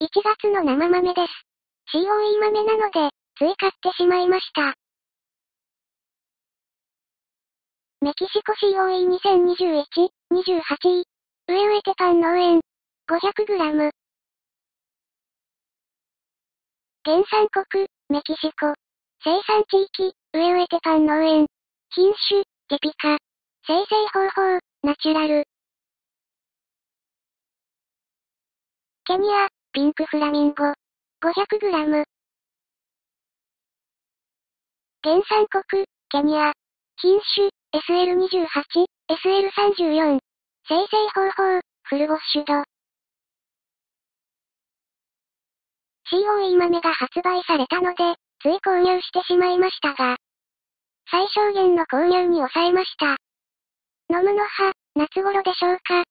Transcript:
1月の生豆です。COE 豆なので、つい買ってしまいました。メキシコ COE2021-28 位。ウエウエテパン農園。500g。原産国、メキシコ。生産地域、ウエウエテパン農園。品種、ティピカ。生成方法、ナチュラル。ケニア、ピンクフラミンゴ。500g。原産国、ケニア。品種、SL28、SL34。生成方法、フルボッシュド。COE 豆が発売されたので、つい購入してしまいましたが、最小限の購入に抑えました。飲むのは、夏頃でしょうか。